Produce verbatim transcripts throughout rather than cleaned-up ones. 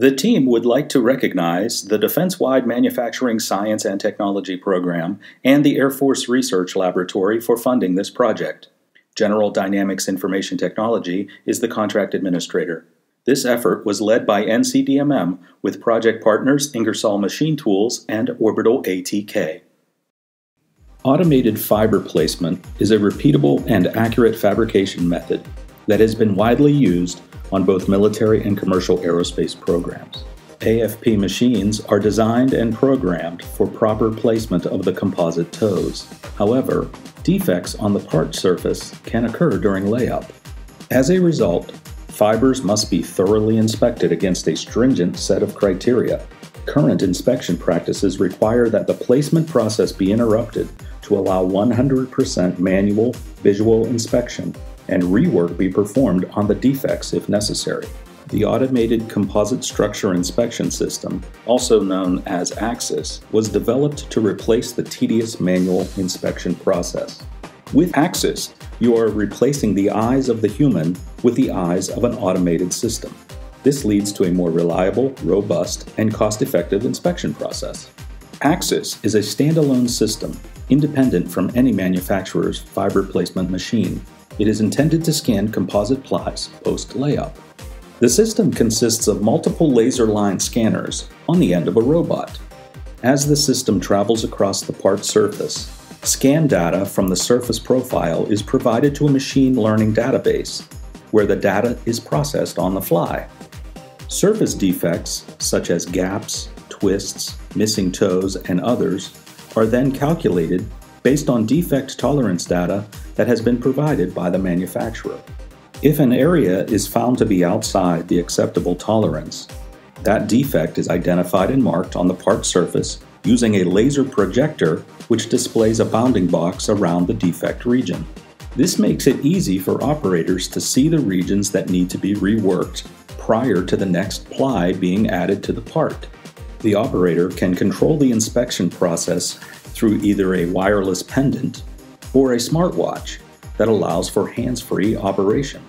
The team would like to recognize the Defense-Wide Manufacturing Science and Technology Program and the Air Force Research Laboratory for funding this project. General Dynamics Information Technology is the contract administrator. This effort was led by N C D M M with project partners Ingersoll Machine Tools and Orbital A T K. Automated fiber placement is a repeatable and accurate fabrication method that has been widely used on both military and commercial aerospace programs. A F P machines are designed and programmed for proper placement of the composite toes. However, defects on the part surface can occur during layup. As a result, fibers must be thoroughly inspected against a stringent set of criteria. Current inspection practices require that the placement process be interrupted to allow one hundred percent manual visual inspection and rework be performed on the defects if necessary. The Automated Composite Structure Inspection System, also known as ACSIS, was developed to replace the tedious manual inspection process. With ACSIS, you are replacing the eyes of the human with the eyes of an automated system. This leads to a more reliable, robust, and cost-effective inspection process. ACSIS is a standalone system, independent from any manufacturer's fiber placement machine. It is intended to scan composite plots post-layup. The system consists of multiple laser line scanners on the end of a robot. As the system travels across the part surface, scan data from the surface profile is provided to a machine learning database, where the data is processed on the fly. Surface defects, such as gaps, twists, missing toes, and others, are then calculated based on defect tolerance data that has been provided by the manufacturer. If an area is found to be outside the acceptable tolerance, that defect is identified and marked on the part surface using a laser projector which displays a bounding box around the defect region. This makes it easy for operators to see the regions that need to be reworked prior to the next ply being added to the part. The operator can control the inspection process through either a wireless pendant or a smartwatch that allows for hands-free operation.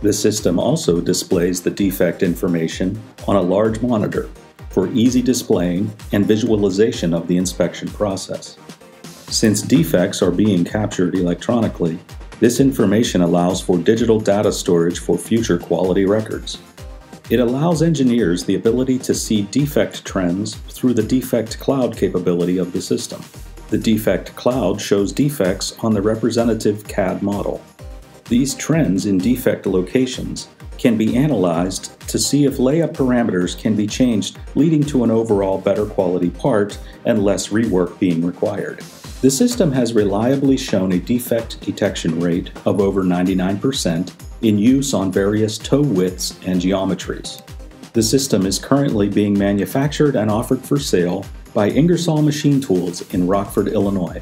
The system also displays the defect information on a large monitor for easy displaying and visualization of the inspection process. Since defects are being captured electronically, this information allows for digital data storage for future quality records. It allows engineers the ability to see defect trends through the defect cloud capability of the system. The defect cloud shows defects on the representative C A D model. These trends in defect locations can be analyzed to see if layup parameters can be changed, leading to an overall better quality part and less rework being required. The system has reliably shown a defect detection rate of over ninety-nine percent in use on various toe widths and geometries. The system is currently being manufactured and offered for sale by Ingersoll Machine Tools in Rockford, Illinois.